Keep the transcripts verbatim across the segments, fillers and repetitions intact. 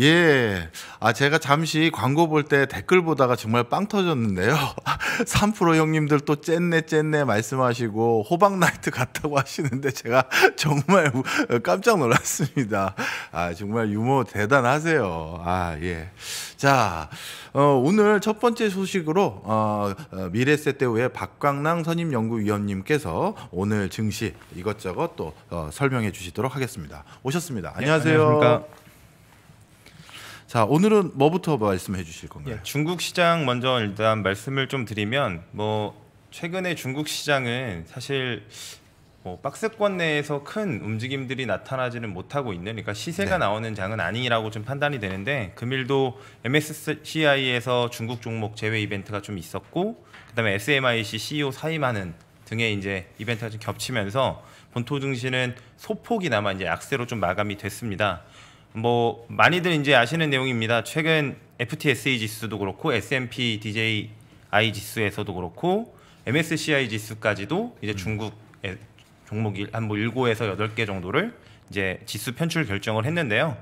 예, 아 제가 잠시 광고 볼 때 댓글 보다가 정말 빵 터졌는데요. 삼 프로 형님들 또 쨌네 쨌네 말씀하시고 호박나이트 같다고 하시는데 제가 정말 깜짝 놀랐습니다. 아 정말 유머 대단하세요. 아 예. 자 어, 오늘 첫 번째 소식으로 어, 어, 미래세대우의 박광남 선임연구위원님께서 오늘 증시 이것저것 또 어, 설명해 주시도록 하겠습니다. 오셨습니다. 안녕하세요. 네, 안녕하십니까. 자, 오늘은 뭐부터 말씀해 주실 건가요? 예, 중국 시장 먼저 일단 말씀을 좀 드리면 뭐 최근에 중국 시장은 사실 뭐 박스권 내에서 큰 움직임들이 나타나지는 못하고 있는, 그러니까 시세가 네. 나오는 장은 아니라고 좀 판단이 되는데, 금일도 엠에스시아이에서 중국 종목 제외 이벤트가 좀 있었고, 그다음에 에스엠아이씨 씨이오 사임하는 등의 이제 이벤트가 좀 겹치면서 본토 증시는 소폭이나마 이제 약세로 좀 마감이 됐습니다. 뭐 많이들 이제 아시는 내용입니다. 최근 에프티에스이 지수도 그렇고 에스앤피 디제이아이 지수에서도 그렇고 엠에스시아이 지수까지도 이제 음. 중국 종목 한 뭐 일곱에서 여덟 개 정도를 이제 지수 편출 결정을 했는데요.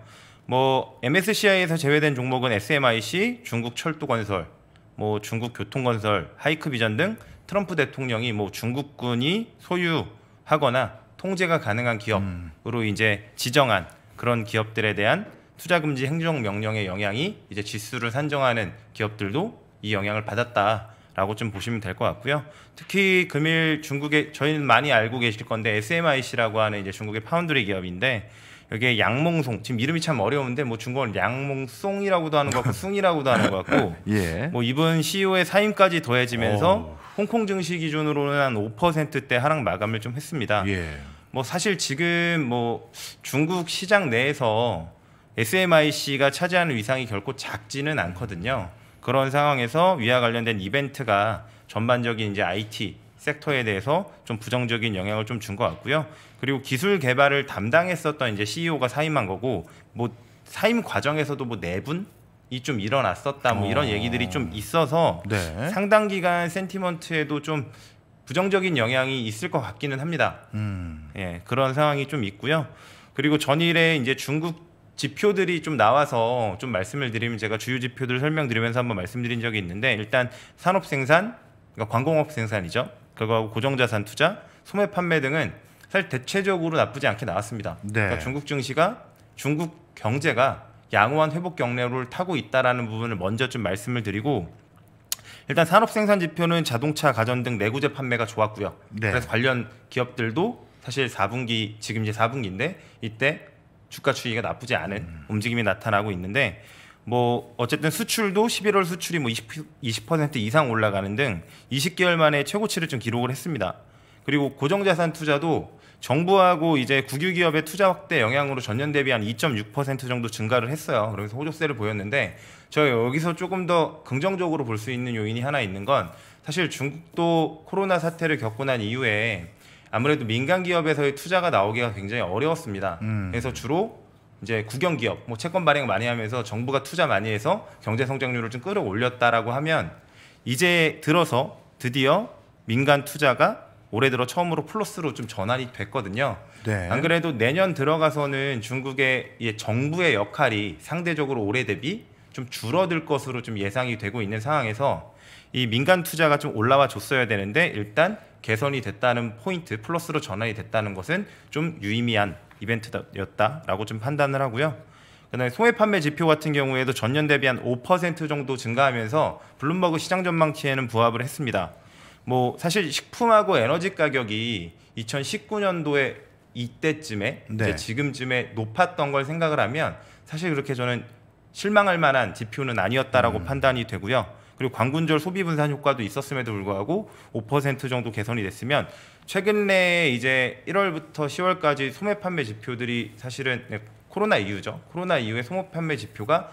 뭐 엠에스시아이에서 제외된 종목은 에스엠아이씨, 중국 철도건설, 뭐 중국 교통건설, 하이크비전 등 트럼프 대통령이 뭐 중국군이 소유하거나 통제가 가능한 기업으로 음. 이제 지정한 그런 기업들에 대한 투자금지 행정명령의 영향이 이제 지수를 산정하는 기업들도 이 영향을 받았다라고 좀 보시면 될 것 같고요. 특히 금일 중국의, 저희는 많이 알고 계실 건데 에스엠아이씨라고 하는 이제 중국의 파운드리 기업인데, 여기에 양몽송, 지금 이름이 참 어려운데 뭐 중국어는 양몽송이라고도 하는 것 같고 숭이라고도 하는 것 같고 예. 뭐 이분 씨이오의 사임까지 더해지면서 오. 홍콩 증시 기준으로는 한 오 퍼센트대 하락 마감을 좀 했습니다. 예. 뭐 사실 지금 뭐 중국 시장 내에서 에스엠아이씨가 차지하는 위상이 결코 작지는 않거든요. 그런 상황에서 위와 관련된 이벤트가 전반적인 이제 아이티 섹터에 대해서 좀 부정적인 영향을 좀 준 것 같고요. 그리고 기술 개발을 담당했었던 이제 씨이오가 사임한 거고, 뭐 사임 과정에서도 뭐 내분? 이 좀 일어났었다 뭐 이런 얘기들이 좀 있어서 네. 상당 기간 센티먼트에도 좀 부정적인 영향이 있을 것 같기는 합니다. 음. 예, 그런 상황이 좀 있고요. 그리고 전일에 이제 중국 지표들이 좀 나와서 좀 말씀을 드리면, 제가 주요 지표들을 설명드리면서 한번 말씀드린 적이 있는데, 일단 산업 생산, 그러니까 관공업 생산이죠. 그거하고 고정자산 투자, 소매 판매 등은 사실 대체적으로 나쁘지 않게 나왔습니다. 네. 그러니까 중국 증시가, 중국 경제가 양호한 회복 경로를 타고 있다라는 부분을 먼저 좀 말씀을 드리고, 일단 산업생산지표는 자동차, 가전 등 내구재 판매가 좋았고요. 네. 그래서 관련 기업들도 사실 사분기, 지금 이제 사분기인데 이때 주가 추이가 나쁘지 않은 음. 움직임이 나타나고 있는데, 뭐 어쨌든 수출도 십일월 수출이 뭐 이십 퍼센트 이상 올라가는 등 이십 개월 만에 최고치를 좀 기록을 했습니다. 그리고 고정자산 투자도 정부하고 이제 국유기업의 투자 확대 영향으로 전년 대비 한 이 점 육 퍼센트 정도 증가를 했어요. 그래서 호조세를 보였는데, 저 여기서 조금 더 긍정적으로 볼 수 있는 요인이 하나 있는 건, 사실 중국도 코로나 사태를 겪고 난 이후에 아무래도 민간 기업에서의 투자가 나오기가 굉장히 어려웠습니다. 음. 그래서 주로 이제 국영기업, 뭐 채권 발행 많이 하면서 정부가 투자 많이 해서 경제 성장률을 좀 끌어올렸다라고 하면, 이제 들어서 드디어 민간 투자가 올해 들어 처음으로 플러스로 좀 전환이 됐거든요. 네. 안 그래도 내년 들어가서는 중국의 정부의 역할이 상대적으로 올해 대비 좀 줄어들 것으로 좀 예상이 되고 있는 상황에서 이 민간 투자가 좀 올라와 줬어야 되는데, 일단 개선이 됐다는 포인트, 플러스로 전환이 됐다는 것은 좀 유의미한 이벤트였다라고 좀 판단을 하고요. 그다음에 소매 판매 지표 같은 경우에도 전년 대비 한 오 퍼센트 정도 증가하면서 블룸버그 시장 전망치에는 부합을 했습니다. 뭐 사실 식품하고 에너지 가격이 이천십구 년도에 이때쯤에 네. 이제 지금쯤에 높았던 걸 생각을 하면 사실 그렇게 저는 실망할 만한 지표는 아니었다라고 음. 판단이 되고요. 그리고 광군절 소비 분산 효과도 있었음에도 불구하고 오 퍼센트 정도 개선이 됐으면, 최근에 이제 일월부터 시월까지 소매 판매 지표들이 사실은 코로나 이후죠. 코로나 이후에 소매 판매 지표가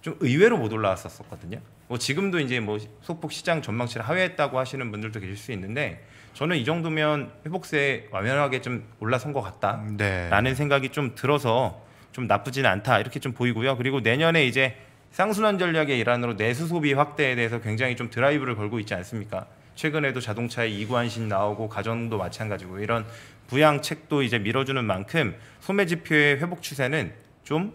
좀 의외로 못 올라왔었거든요. 뭐 지금도 이제 뭐 소폭 시장 전망치를 하회했다고 하시는 분들도 계실 수 있는데, 저는 이 정도면 회복세에 완연하게 좀 올라선 것 같다라는 네. 생각이 좀 들어서 좀 나쁘진 않다 이렇게 좀 보이고요. 그리고 내년에 이제 쌍순환 전략의 일환으로 내수 소비 확대에 대해서 굉장히 좀 드라이브를 걸고 있지 않습니까? 최근에도 자동차에 이관신 나오고 가전도 마찬가지고 이런 부양책도 이제 밀어주는 만큼 소매 지표의 회복 추세는 좀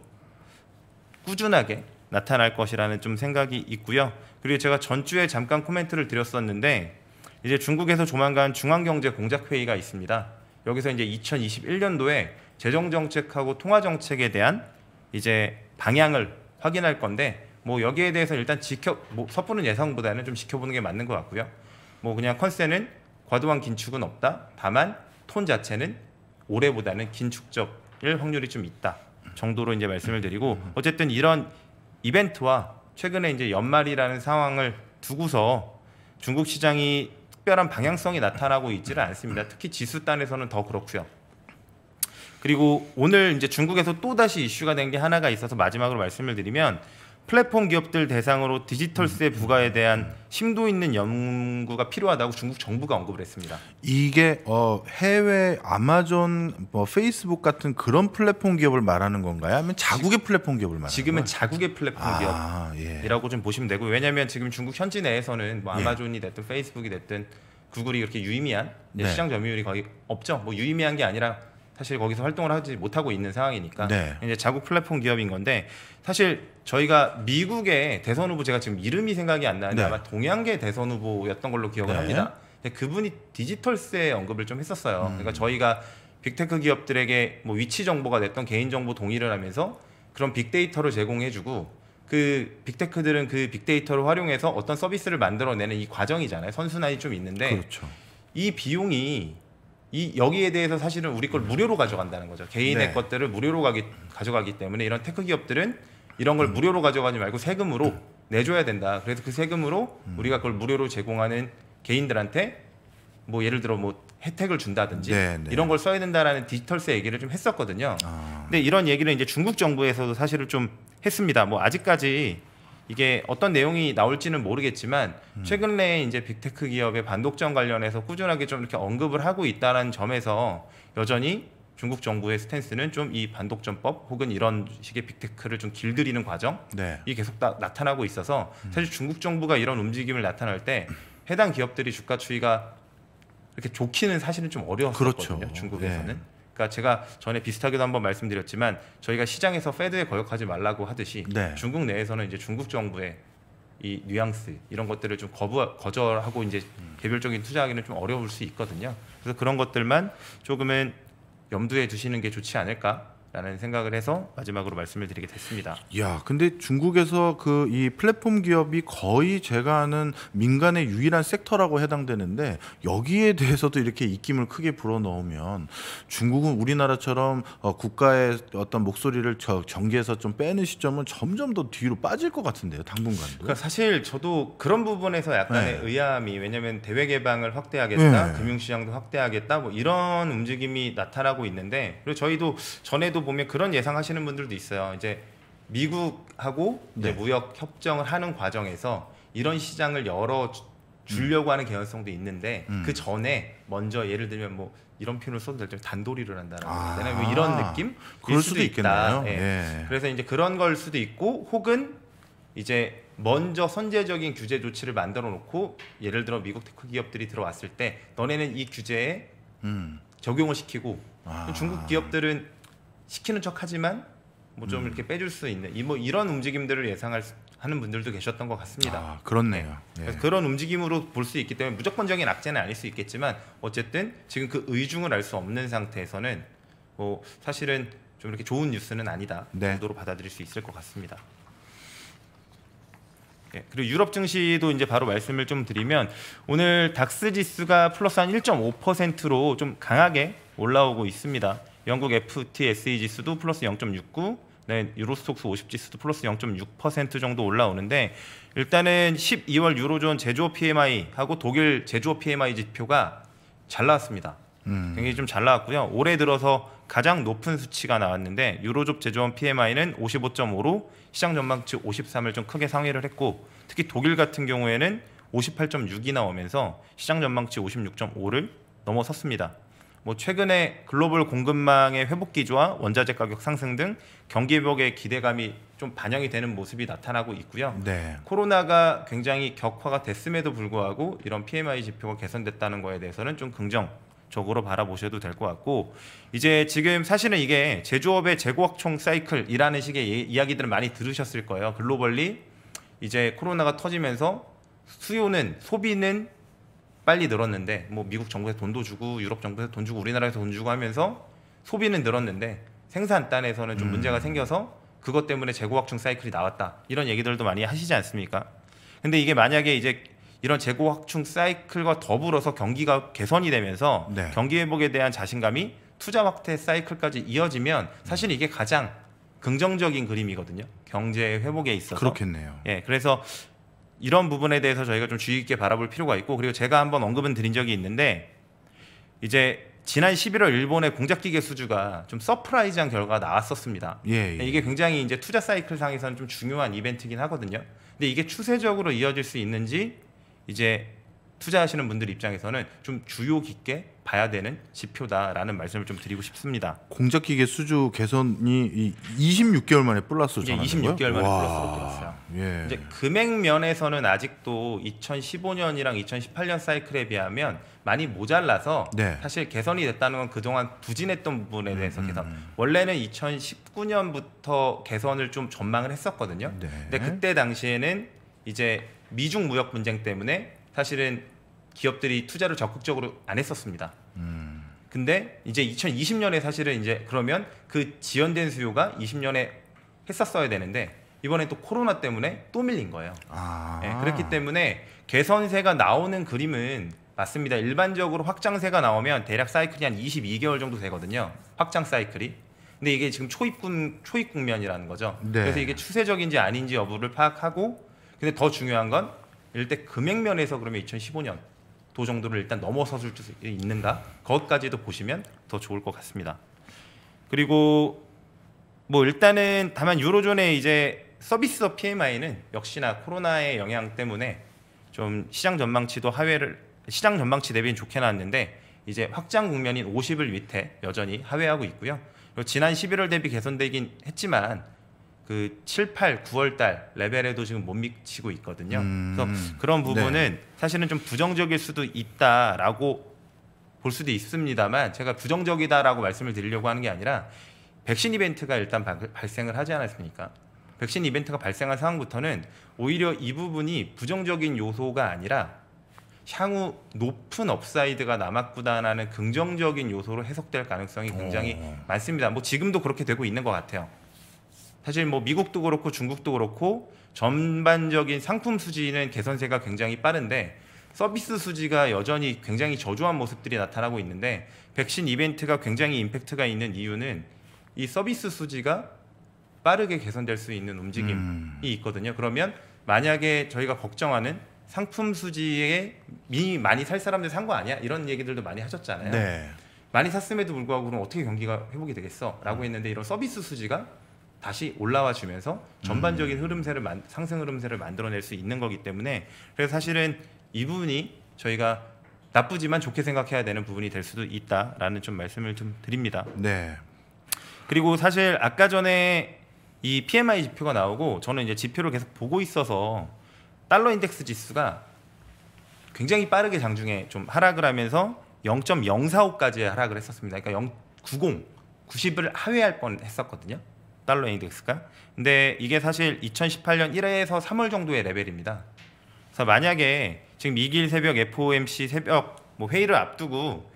꾸준하게 나타날 것이라는 좀 생각이 있고요. 그리고 제가 전주에 잠깐 코멘트를 드렸었는데 이제 중국에서 조만간 중앙경제 공작회의가 있습니다. 여기서 이제 이천이십일 년도에 재정정책하고 통화정책에 대한 이제 방향을 확인할 건데 뭐 여기에 대해서 일단 지켜 뭐 섣부른 예상보다는 좀 지켜보는 게 맞는 것 같고요. 뭐 그냥 컨셉은 과도한 긴축은 없다. 다만 톤 자체는 올해보다는 긴축적일 확률이 좀 있다 정도로 이제 말씀을 드리고, 어쨌든 이런 이벤트와 최근에 이제 연말이라는 상황을 두고서 중국 시장이 특별한 방향성이 나타나고 있지는 않습니다. 특히 지수 단에서는 더 그렇고요. 그리고 오늘 이제 중국에서 또 다시 이슈가 된 게 하나가 있어서 마지막으로 말씀을 드리면, 플랫폼 기업들 대상으로 디지털세 부과에 대한 심도 있는 연구가 필요하다고 중국 정부가 언급을 했습니다. 이게 어, 해외 아마존, 뭐 페이스북 같은 그런 플랫폼 기업을 말하는 건가요? 아니면 자국의 플랫폼 기업을 말하는 건가요? 지금은 자국의 플랫폼 아, 기업이라고 예. 좀 보시면 되고, 왜냐하면 지금 중국 현지 내에서는 뭐 아마존이 예. 됐든 페이스북이 됐든 구글이 그렇게 유의미한 네. 시장 점유율이 거의 없죠. 뭐 유의미한 게 아니라 사실 거기서 활동을 하지 못하고 있는 상황이니까 네. 이제 자국 플랫폼 기업인 건데, 사실 저희가 미국의 대선 후보, 제가 지금 이름이 생각이 안 나는데 네. 아마 동양계 대선 후보였던 걸로 기억을 네. 합니다. 근데 그분이 디지털세 언급을 좀 했었어요. 음. 그러니까 저희가 빅테크 기업들에게 뭐 위치 정보가 됐던 개인정보 동의를 하면서 그런 빅데이터를 제공해주고, 그 빅테크들은 그 빅데이터를 활용해서 어떤 서비스를 만들어내는 이 과정이잖아요. 선순환이 좀 있는데 그렇죠. 이 비용이 이 여기에 대해서 사실은 우리 걸 무료로 가져간다는 거죠. 개인의 네. 것들을 무료로 가기, 가져가기 때문에 이런 테크 기업들은 이런 걸 무료로 가져가지 말고 세금으로 내줘야 된다. 그래서 그 세금으로 우리가 그걸 무료로 제공하는 개인들한테 뭐 예를 들어 뭐 혜택을 준다든지 네, 네. 이런 걸 써야 된다라는 디지털세 얘기를 좀 했었거든요. 아. 근데 이런 얘기를 이제 중국 정부에서도 사실을 좀 했습니다. 뭐 아직까지 이게 어떤 내용이 나올지는 모르겠지만 최근에 이제 빅테크 기업의 반독점 관련해서 꾸준하게 좀 이렇게 언급을 하고 있다는 점에서 여전히 중국 정부의 스탠스는 좀 이 반독점법 혹은 이런 식의 빅테크를 좀 길들이는 과정이 네. 계속 다, 나타나고 있어서 사실 중국 정부가 이런 움직임을 나타날 때 해당 기업들이 주가 추이가 이렇게 좋기는 사실은 좀 어려웠거든요. 그렇죠. 중국에서는. 네. 그러니까 제가 전에 비슷하게도 한번 말씀드렸지만 저희가 시장에서 페드에 거역하지 말라고 하듯이 네. 중국 내에서는 이제 중국 정부의 이 뉘앙스 이런 것들을 좀 거부 거절하고 이제 개별적인 투자하기는 좀 어려울 수 있거든요. 그래서 그런 것들만 조금은 염두에 두시는 게 좋지 않을까? 라는 생각을 해서 마지막으로 말씀을 드리게 됐습니다. 야, 근데 중국에서 그 이 플랫폼 기업이 거의 제가 아는 민간의 유일한 섹터라고 해당되는데 여기에 대해서도 이렇게 입김을 크게 불어넣으면 중국은 우리나라처럼 어, 국가의 어떤 목소리를 저, 경기에서 좀 빼는 시점은 점점 더 뒤로 빠질 것 같은데요, 당분간도. 그러니까 사실 저도 그런 부분에서 약간의 네. 의아함이, 왜냐하면 대외 개방을 확대하겠다, 네. 금융시장도 확대하겠다, 뭐 이런 움직임이 나타나고 있는데, 그리고 저희도 전에도 보면 그런 예상하시는 분들도 있어요. 이제 미국하고 네. 이제 무역 협정을 하는 과정에서 이런 시장을 열어 주려고 음. 하는 개연성도 있는데 음. 그 전에 먼저 예를 들면 뭐 이런 표현을 써도 될지 단도리를 한다라고 되나 아. 뭐 이런 느낌? 그럴 수도, 수도 있겠네요. 예. 예. 그래서 이제 그런 걸 수도 있고, 혹은 이제 먼저 선제적인 규제 조치를 만들어 놓고 예를 들어 미국 테크 기업들이 들어왔을 때 너네는 이 규제에 음. 적용을 시키고 아. 중국 기업들은 시키는 척하지만 뭐 좀 음. 이렇게 빼줄 수 있는 이 뭐 이런 움직임들을 예상할 수, 하는 분들도 계셨던 것 같습니다. 아, 그렇네요. 네. 네. 그런 움직임으로 볼 수 있기 때문에 무조건적인 악재는 아닐 수 있겠지만 어쨌든 지금 그 의중을 알 수 없는 상태에서는 뭐 사실은 좀 이렇게 좋은 뉴스는 아니다 네. 정도로 받아들일 수 있을 것 같습니다. 예, 그리고 유럽 증시도 이제 바로 말씀을 좀 드리면, 오늘 닥스 지수가 플러스 한 일 점 오 퍼센트로 좀 강하게 올라오고 있습니다. 영국 에프티에스이 지수도 플러스 영 점 육구, 네, 유로스톡스 오십 지수도 플러스 영 점 육 퍼센트 정도 올라오는데, 일단은 십이월 유로존 제조업 피엠아이하고 독일 제조업 피엠아이 지표가 잘 나왔습니다. 음. 굉장히 좀 잘 나왔고요. 올해 들어서 가장 높은 수치가 나왔는데 유로존 제조업 피엠아이는 오십오 점 오로 시장 전망치 오십삼을 좀 크게 상회를 했고, 특히 독일 같은 경우에는 오십팔 점 육이 나오면서 시장 전망치 오십육 점 오를 넘어섰습니다. 뭐 최근에 글로벌 공급망의 회복 기조와 원자재 가격 상승 등 경기회복의 기대감이 좀 반영이 되는 모습이 나타나고 있고요. 네. 코로나가 굉장히 격화가 됐음에도 불구하고 이런 피엠아이 지표가 개선됐다는 거에 대해서는 좀 긍정 적으로 바라보셔도 될 것 같고, 이제 지금 사실은 이게 제조업의 재고 확충 사이클이라는 식의 이야기들을 많이 들으셨을 거예요. 글로벌리 이제 코로나가 터지면서 수요는, 소비는 빨리 늘었는데, 뭐 미국 정부에서 돈도 주고 유럽 정부에서 돈 주고 우리나라에서 돈 주고 하면서 소비는 늘었는데 생산단에서는 좀 음. 문제가 생겨서 그것 때문에 재고 확충 사이클이 나왔다, 이런 얘기들도 많이 하시지 않습니까? 근데 이게 만약에 이제 이런 재고 확충 사이클과 더불어서 경기가 개선이 되면서 네. 경기 회복에 대한 자신감이 투자 확대 사이클까지 이어지면 사실 이게 가장 긍정적인 그림이거든요, 경제 회복에 있어서. 그렇겠네요. 예, 그래서 이런 부분에 대해서 저희가 좀 주의 깊게 바라볼 필요가 있고, 그리고 제가 한번 언급은 드린 적이 있는데, 이제 지난 십일월 일본의 공작기계 수주가 좀 서프라이즈한 결과가 나왔었습니다. 예, 예. 이게 굉장히 이제 투자 사이클 상에서는 좀 중요한 이벤트긴 하거든요. 근데 이게 추세적으로 이어질 수 있는지 이제 투자하시는 분들 입장에서는 좀 주요 깊게 봐야 되는 지표다라는 말씀을 좀 드리고 싶습니다. 공작기계 수주 개선이 이십육 개월 만에 플러스로 전환된 거예요? 이십육 개월 만에 플러스로 들었어요. 예. 이제 금액 면에서는 아직도 이천십오 년이랑 이천십팔 년 사이클에 비하면 많이 모자라서 네. 사실 개선이 됐다는 건 그동안 부진했던 부분에 대해서 음, 개선. 음. 원래는 이천십구 년부터 개선을 좀 전망을 했었거든요. 네. 근데 그때 당시에는 이제 미중 무역 분쟁 때문에 사실은 기업들이 투자를 적극적으로 안 했었습니다. 음. 근데 이제 이천이십 년에 사실은 이제 그러면 그 지연된 수요가 이십 년에 했었어야 되는데 이번에 또 코로나 때문에 또 밀린 거예요. 아. 네, 그렇기 때문에 개선세가 나오는 그림은 맞습니다. 일반적으로 확장세가 나오면 대략 사이클이 한 이십이 개월 정도 되거든요, 확장 사이클이. 근데 이게 지금 초입군, 초입 국면이라는 거죠. 네. 그래서 이게 추세적인지 아닌지 여부를 파악하고, 근데 더 중요한 건 일단 금액면에서 그러면 이천십오 년도 정도를 일단 넘어서줄 수 있는가, 그것까지도 보시면 더 좋을 것 같습니다. 그리고 뭐 일단은 다만 유로존의 이제 서비스업 피엠아이는 역시나 코로나의 영향 때문에 좀 시장 전망치도 하회를, 시장 전망치 대비는 좋게 나왔는데 이제 확장 국면인 오십을 밑에 여전히 하회하고 있고요. 그리고 지난 십일월 대비 개선되긴 했지만 그 칠, 팔, 구월 달 레벨에도 지금 못 미치고 있거든요. 음, 그래서 그런 부분은 네. 사실은 좀 부정적일 수도 있다라고 볼 수도 있습니다만, 제가 부정적이다라고 말씀을 드리려고 하는 게 아니라 백신 이벤트가 일단 바, 발생을 하지 않았습니까? 백신 이벤트가 발생한 상황부터는 오히려 이 부분이 부정적인 요소가 아니라 향후 높은 업사이드가 남았구나라는 긍정적인 요소로 해석될 가능성이 굉장히 오. 많습니다. 뭐 지금도 그렇게 되고 있는 것 같아요. 사실 뭐 미국도 그렇고 중국도 그렇고 전반적인 상품 수지는 개선세가 굉장히 빠른데 서비스 수지가 여전히 굉장히 저조한 모습들이 나타나고 있는데, 백신 이벤트가 굉장히 임팩트가 있는 이유는 이 서비스 수지가 빠르게 개선될 수 있는 움직임이 음. 있거든요. 그러면 만약에 저희가 걱정하는 상품 수지에 미 많이 살 사람들 산 거 아니야? 이런 얘기들도 많이 하셨잖아요. 네. 많이 샀음에도 불구하고 그럼 어떻게 경기가 회복이 되겠어? 라고 했는데 이런 서비스 수지가 다시 올라와 주면서 전반적인 흐름세를 만, 상승 흐름세를 만들어낼 수 있는 거기 때문에, 그래서 사실은 이 부분이 저희가 나쁘지만 좋게 생각해야 되는 부분이 될 수도 있다라는 좀 말씀을 좀 드립니다. 네. 그리고 사실 아까 전에 이 피엠아이 지표가 나오고 저는 이제 지표를 계속 보고 있어서 달러 인덱스 지수가 굉장히 빠르게 장중에 좀 하락을 하면서 영 점 영사오까지 하락을 했었습니다. 그러니까 영 구십, 구십을 하회할 뻔 했었거든요, 달러 인덱스가. 근데 이게 사실 이천십팔 년 일 회에서 삼월 정도의 레벨입니다. 그래서 만약에 지금 이길 새벽 에프오엠씨 새벽 뭐 회의를 앞두고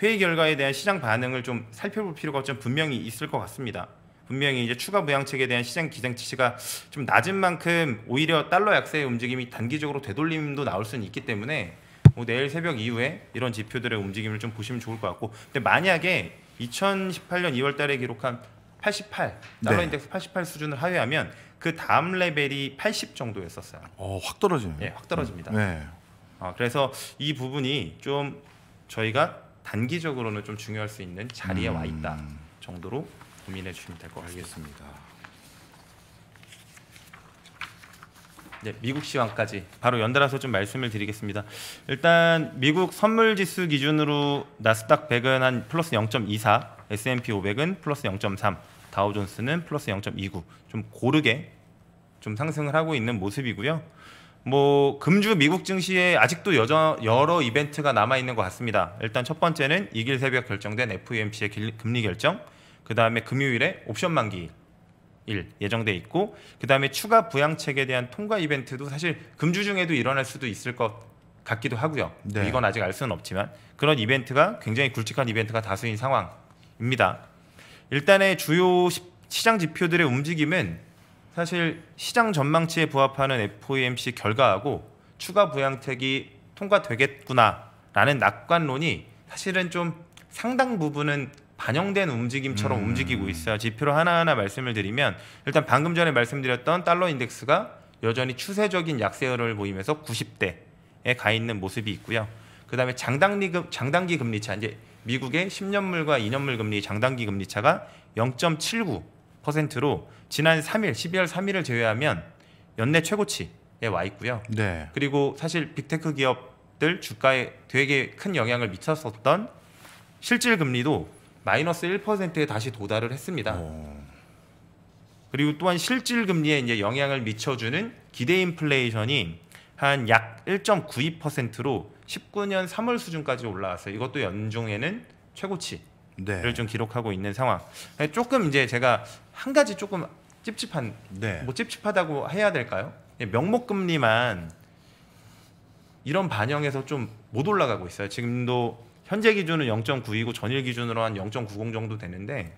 회의 결과에 대한 시장 반응을 좀 살펴볼 필요가 좀 분명히 있을 것 같습니다. 분명히 이제 추가 부양책에 대한 시장 기대치가 좀 낮은 만큼 오히려 달러 약세의 움직임이 단기적으로 되돌림도 나올 수는 있기 때문에 뭐 내일 새벽 이후에 이런 지표들의 움직임을 좀 보시면 좋을 것 같고, 근데 만약에 이천십팔 년 이월 달에 기록한 팔십팔, 달러 네. 인덱스 팔십팔 수준을 하회하면 그 다음 레벨이 팔십 정도였었어요. 어, 확 떨어지네요. 네, 확 떨어집니다. 네. 어, 그래서 이 부분이 좀 저희가 단기적으로는 좀 중요할 수 있는 자리에 음... 와 있다 정도로 고민해 주시면 될 것 같습니다. 네, 미국 시황까지 바로 연달아서 좀 말씀을 드리겠습니다. 일단 미국 선물지수 기준으로 나스닥 백은 한 플러스 영 점 이사, 에스 앤 피 오백은 플러스 영 점 삼, 다우존스는 플러스 영 점 이구, 좀 고르게 좀 상승을 하고 있는 모습이고요. 뭐 금주 미국 증시에 아직도 여저, 여러 이벤트가 남아있는 것 같습니다. 일단 첫 번째는 이길 새벽 결정된 에프오엠씨의 금리 결정, 그 다음에 금요일에 옵션 만기일 예정돼 있고, 그 다음에 추가 부양책에 대한 통과 이벤트도 사실 금주 중에도 일어날 수도 있을 것 같기도 하고요. 네. 이건 아직 알 수는 없지만 그런 이벤트가 굉장히 굵직한 이벤트가 다수인 상황입니다. 일단의 주요 시장 지표들의 움직임은 사실 시장 전망치에 부합하는 에프오엠씨 결과하고 추가 부양책이 통과되겠구나라는 낙관론이 사실은 좀 상당 부분은 반영된 움직임처럼 음. 움직이고 있어요. 지표로 하나하나 말씀을 드리면, 일단 방금 전에 말씀드렸던 달러 인덱스가 여전히 추세적인 약세 흐름을 보이면서 구십 대에 가 있는 모습이 있고요. 그 다음에 장단기, 장단기 금리차, 이제 미국의 십 년물과 이 년물 금리 장단기 금리차가 영 점 칠구 퍼센트로 지난 삼 일, 십이월 삼일을 제외하면 연내 최고치에 와 있고요. 네. 그리고 사실 빅테크 기업들 주가에 되게 큰 영향을 미쳤었던 실질 금리도 마이너스 일 퍼센트에 다시 도달을 했습니다. 오. 그리고 또한 실질 금리에 이제 영향을 미쳐주는 기대 인플레이션이 한 약 일 점 구이 퍼센트로 십구년 삼월 수준까지 올라왔어요. 이것도 연중에는 최고치. 네.를 좀 기록하고 있는 상황. 조금 이제 제가 한 가지 조금 찝찝한, 네. 뭐 찝찝하다고 해야 될까요? 명목 금리만 이런 반영에서 좀 못 올라가고 있어요. 지금도 현재 기준은 영 점 구이고 전일 기준으로 한 영 점 구공 정도 되는데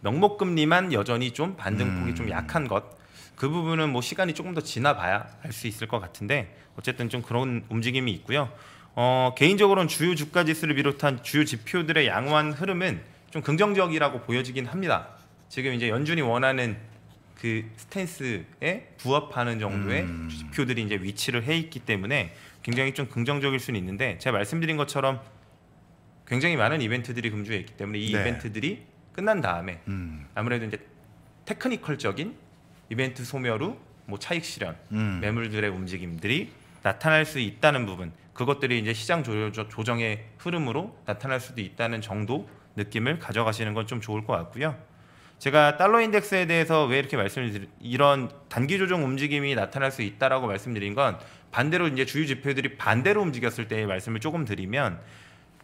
명목 금리만 여전히 좀 반등폭이 음. 좀 약한 것. 그 부분은 뭐 시간이 조금 더 지나봐야 알 수 있을 것 같은데 어쨌든 좀 그런 움직임이 있고요. 어, 개인적으로는 주요 주가 지수를 비롯한 주요 지표들의 양호한 흐름은 좀 긍정적이라고 보여지긴 합니다. 지금 이제 연준이 원하는 그 스탠스에 부합하는 정도의 음. 지표들이 이제 위치를 해 있기 때문에 굉장히 좀 긍정적일 수는 있는데, 제가 말씀드린 것처럼 굉장히 많은 이벤트들이 금주에 있기 때문에 이 네. 이벤트들이 끝난 다음에 음. 아무래도 이제 테크니컬적인 이벤트 소멸후 뭐 차익 실현, 음. 매물들의 움직임들이 나타날 수 있다는 부분, 그것들이 이제 시장 조정의 흐름으로 나타날 수도 있다는 정도 느낌을 가져가시는 건 좀 좋을 것 같고요. 제가 달러 인덱스에 대해서 왜 이렇게 말씀을 드리, 이런 단기 조정 움직임이 나타날 수 있다라고 말씀드린 건, 반대로 이제 주요 지표들이 반대로 움직였을 때의 말씀을 조금 드리면,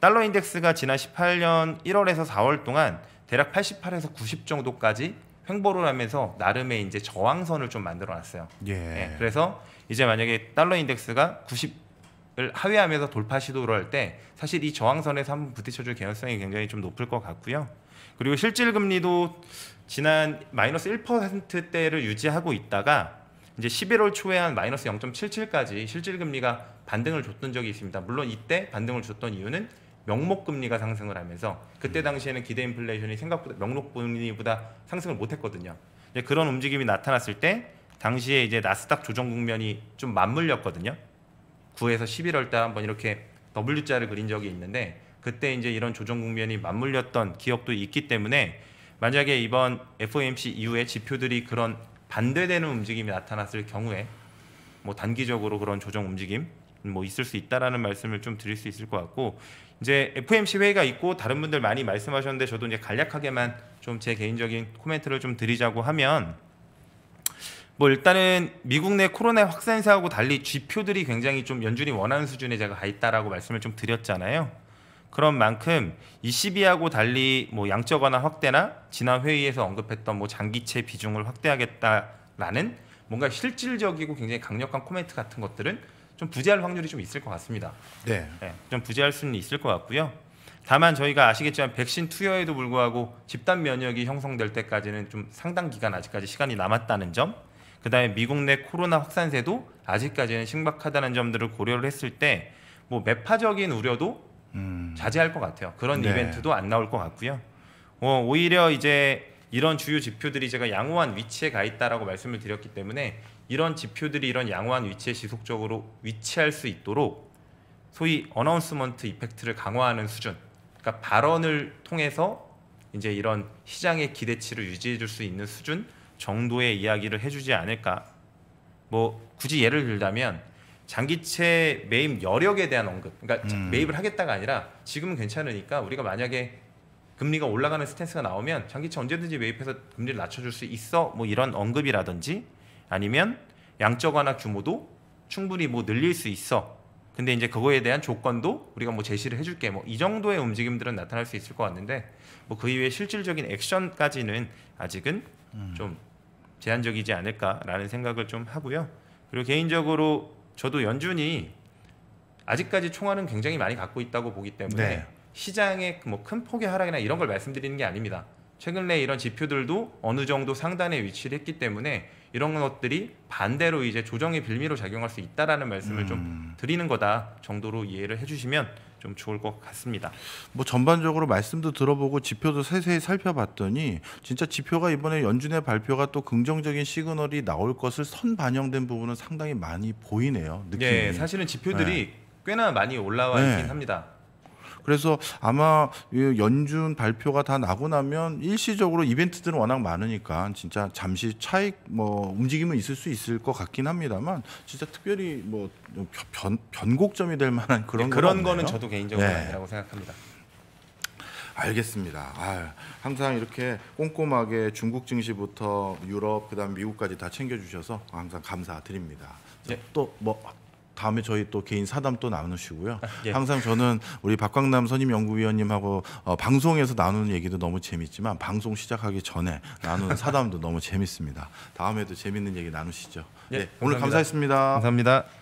달러 인덱스가 지난 십팔년 일월에서 사월 동안 대략 팔십팔에서 구십 정도까지 횡보를 하면서 나름의 이제 저항선을 좀 만들어놨어요. 예. 네, 그래서 이제 만약에 달러 인덱스가 구십을 하회하면서 돌파 시도를 할 때 사실 이 저항선에서 한번 부딪혀줄 개연성이 굉장히 좀 높을 것 같고요. 그리고 실질 금리도 지난 마이너스 일 퍼센트대를 유지하고 있다가 이제 십일월 초에 한 마이너스 영 점 칠칠까지 실질 금리가 반등을 줬던 적이 있습니다. 물론 이때 반등을 줬던 이유는 명목 금리가 상승을 하면서 그때 당시에는 기대 인플레이션이 생각보다 명목 금리보다 상승을 못했거든요. 그런 움직임이 나타났을 때 당시에 이제 나스닥 조정 국면이 좀 맞물렸거든요. 구에서 십일월 달 한번 이렇게 더블유자를 그린 적이 있는데 그때 이제 이런 조정 국면이 맞물렸던 기억도 있기 때문에 만약에 이번 에프오엠씨 이후에 지표들이 그런 반대되는 움직임이 나타났을 경우에 뭐 단기적으로 그런 조정 움직임 뭐 있을 수 있다라는 말씀을 좀 드릴 수 있을 것 같고, 이제 에프오엠씨 회의가 있고 다른 분들 많이 말씀하셨는데 저도 이제 간략하게만 좀 제 개인적인 코멘트를 좀 드리자고 하면, 뭐 일단은 미국 내 코로나 확산세하고 달리 지표들이 굉장히 좀 연준이 원하는 수준에 제가 가 있다라고 말씀을 좀 드렸잖아요. 그런 만큼 이십이하고 달리 뭐 양적 완화 확대나 지난 회의에서 언급했던 뭐 장기채 비중을 확대하겠다라는 뭔가 실질적이고 굉장히 강력한 코멘트 같은 것들은 좀 부재할 확률이 좀 있을 것 같습니다. 네. 네, 좀 부재할 수는 있을 것 같고요. 다만 저희가 아시겠지만 백신 투여에도 불구하고 집단 면역이 형성될 때까지는 좀 상당 기간 아직까지 시간이 남았다는 점, 그 다음에 미국 내 코로나 확산세도 아직까지는 심각하다는 점들을 고려를 했을 때 뭐 매파적인 우려도 음. 자제할 것 같아요. 그런 네. 이벤트도 안 나올 것 같고요. 어, 오히려 이제 이런 주요 지표들이 제가 양호한 위치에 가 있다라고 말씀을 드렸기 때문에 이런 지표들이 이런 양호한 위치에 지속적으로 위치할 수 있도록 소위 어나운스먼트 이펙트를 강화하는 수준, 그러니까 발언을 통해서 이제 이런 시장의 기대치를 유지해 줄 수 있는 수준 정도의 이야기를 해주지 않을까. 뭐 굳이 예를 들자면 장기채 매입 여력에 대한 언급, 그러니까 음. 매입을 하겠다가 아니라 지금은 괜찮으니까 우리가 만약에 금리가 올라가는 스탠스가 나오면 장기채 언제든지 매입해서 금리를 낮춰줄 수 있어, 뭐 이런 언급이라든지, 아니면 양적 완화 규모도 충분히 뭐 늘릴 수 있어. 근데 이제 그거에 대한 조건도 우리가 뭐 제시를 해줄게. 뭐 이 정도의 움직임들은 나타날 수 있을 것 같는데 뭐 그 이외에 실질적인 액션까지는 아직은 음. 좀 제한적이지 않을까라는 생각을 좀 하고요. 그리고 개인적으로 저도 연준이 아직까지 총알은 굉장히 많이 갖고 있다고 보기 때문에 네. 시장의 뭐 큰 폭의 하락이나 이런 걸 말씀드리는 게 아닙니다. 최근에 이런 지표들도 어느 정도 상단에 위치를 했기 때문에 이런 것들이 반대로 이제 조정의 빌미로 작용할 수 있다라는 말씀을 음. 좀 드리는 거다 정도로 이해를 해주시면 좀 좋을 것 같습니다. 뭐 전반적으로 말씀도 들어보고 지표도 세세히 살펴봤더니 진짜 지표가 이번에 연준의 발표가 또 긍정적인 시그널이 나올 것을 선반영된 부분은 상당히 많이 보이네요. 느낌이. 네, 사실은 지표들이 네. 꽤나 많이 올라와 있긴 네. 합니다. 그래서 아마 연준 발표가 다 나고 나면 일시적으로 이벤트들은 워낙 많으니까 진짜 잠시 차익 뭐 움직임은 있을 수 있을 것 같긴 합니다만 진짜 특별히 뭐 변, 변곡점이 될 만한 그런 네, 그런 거는 저도 개인적으로 네. 아니라고 생각합니다. 알겠습니다. 아유, 항상 이렇게 꼼꼼하게 중국 증시부터 유럽 그다음 미국까지 다 챙겨주셔서 항상 감사드립니다. 네. 또 뭐. 다음에 저희 또 개인 사담 또 나누시고요. 아, 예. 항상 저는 우리 박광남 선임 연구위원님하고 어, 방송에서 나누는 얘기도 너무 재밌지만 방송 시작하기 전에 나누는 사담도 너무 재밌습니다. 다음에도 재밌는 얘기 나누시죠. 예, 네, 오늘 감사합니다. 감사했습니다. 감사합니다.